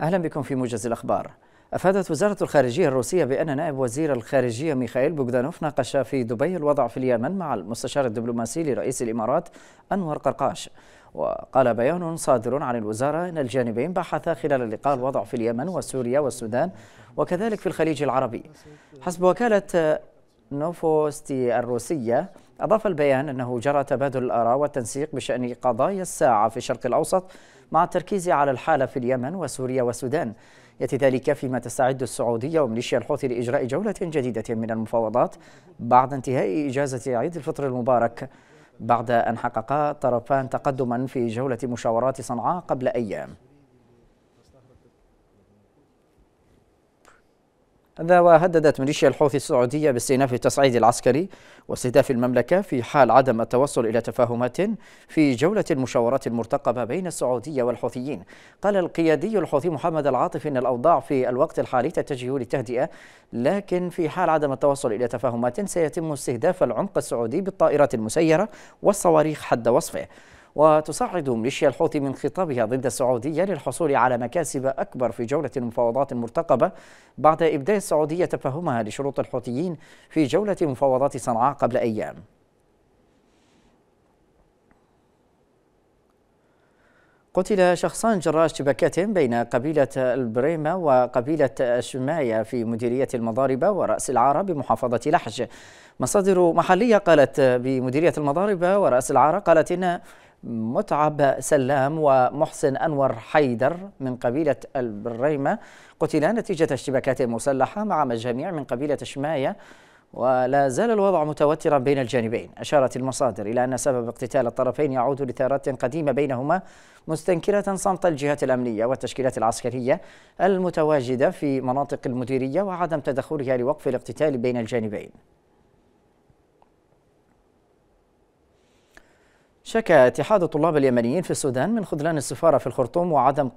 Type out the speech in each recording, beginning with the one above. أهلا بكم في موجز الأخبار. أفادت وزارة الخارجية الروسية بأن نائب وزير الخارجية ميخائيل بوغدانوف ناقش في دبي الوضع في اليمن مع المستشار الدبلوماسي لرئيس الإمارات انور قرقاش. وقال بيان صادر عن الوزارة أن الجانبين بحثا خلال اللقاء الوضع في اليمن وسوريا والسودان وكذلك في الخليج العربي. حسب وكالة نوفوستي الروسية، أضاف البيان أنه جرى تبادل الآراء والتنسيق بشأن قضايا الساعة في الشرق الأوسط مع التركيز على الحالة في اليمن وسوريا والسودان. يأتي ذلك فيما تستعد السعودية وميليشيا الحوثي لإجراء جولة جديدة من المفاوضات بعد انتهاء إجازة عيد الفطر المبارك، بعد أن حققا الطرفان تقدما في جولة مشاورات صنعاء قبل أيام. هذا وهددت ميليشيا الحوثي السعودية باستئناف التصعيد العسكري واستهداف المملكة في حال عدم التوصل إلى تفاهمات في جولة المشاورات المرتقبة بين السعودية والحوثيين. قال القيادي الحوثي محمد العاطف إن الأوضاع في الوقت الحالي تتجه للتهدئة، لكن في حال عدم التوصل إلى تفاهمات سيتم استهداف العمق السعودي بالطائرات المسيرة والصواريخ حد وصفه. وتصعد ميليشيا الحوثي من خطابها ضد السعودية للحصول على مكاسب أكبر في جولة المفاوضات المرتقبة بعد إبداء السعودية تفهمها لشروط الحوثيين في جولة مفاوضات صنعاء قبل أيام. قتل شخصان جراء اشتباكات بين قبيلة البريمة وقبيلة الشماية في مديرية المضاربة ورأس العارة بمحافظة لحج. مصادر محلية قالت بمديرية المضاربة ورأس العارة قالت إن متعب سلام ومحسن أنور حيدر من قبيلة البريمة قتلا نتيجة اشتباكات مسلحة مع مجاميع من قبيلة الشماية، ولا زال الوضع متوترا بين الجانبين. أشارت المصادر إلى أن سبب اقتتال الطرفين يعود لثارات قديمة بينهما، مستنكرة صمت الجهات الأمنية والتشكيلات العسكرية المتواجدة في مناطق المديرية وعدم تدخلها لوقف الاقتتال بين الجانبين. شكى اتحاد الطلاب اليمنيين في السودان من خذلان السفارة في الخرطوم وعدم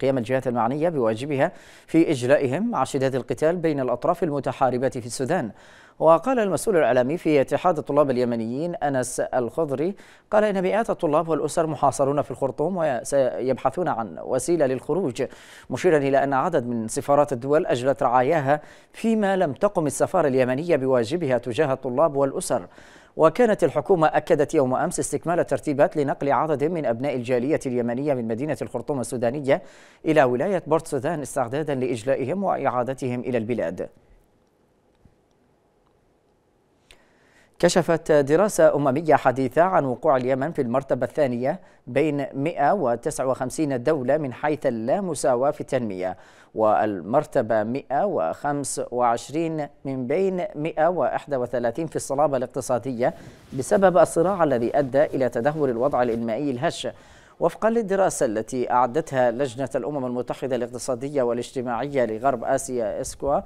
قيام الجهات المعنية بواجبها في إجلائهم مع شدة القتال بين الأطراف المتحاربة في السودان. وقال المسؤول الإعلامي في اتحاد الطلاب اليمنيين أنس الخضري، قال إن مئات الطلاب والأسر محاصرون في الخرطوم وسيبحثون عن وسيلة للخروج، مشيرا إلى أن عدد من سفارات الدول أجلت رعاياها فيما لم تقم السفارة اليمنية بواجبها تجاه الطلاب والأسر. وكانت الحكومة أكدت يوم أمس استكمال الترتيبات لنقل عدد من أبناء الجالية اليمنية من مدينة الخرطوم السودانية إلى ولاية بورت سودان استعدادا لإجلائهم وإعادتهم إلى البلاد. كشفت دراسة أممية حديثة عن وقوع اليمن في المرتبة الثانية بين 159 دولة من حيث اللامساواة في التنمية، والمرتبة 125 من بين 131 في الصلابة الاقتصادية بسبب الصراع الذي أدى إلى تدهور الوضع الإنمائي الهش. وفقا للدراسة التي أعدتها لجنة الأمم المتحدة الاقتصادية والاجتماعية لغرب آسيا إسكوا،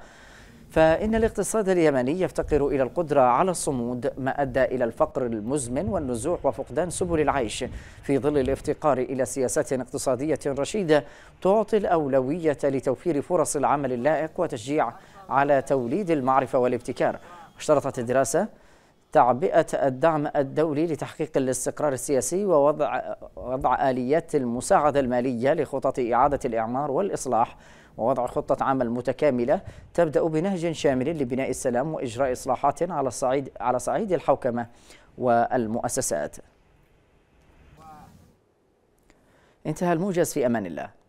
فإن الاقتصاد اليمني يفتقر إلى القدرة على الصمود، ما أدى إلى الفقر المزمن والنزوح وفقدان سبل العيش، في ظل الافتقار إلى سياسات اقتصادية رشيدة تعطي الأولوية لتوفير فرص العمل اللائق وتشجيع على توليد المعرفة والابتكار. اشترطت الدراسة تعبئة الدعم الدولي لتحقيق الاستقرار السياسي ووضع آليات المساعدة المالية لخطط إعادة الإعمار والإصلاح، ووضع خطة عمل متكاملة تبدأ بنهج شامل لبناء السلام وإجراء إصلاحات على صعيد الحوكمة والمؤسسات. انتهى الموجز، في أمان الله.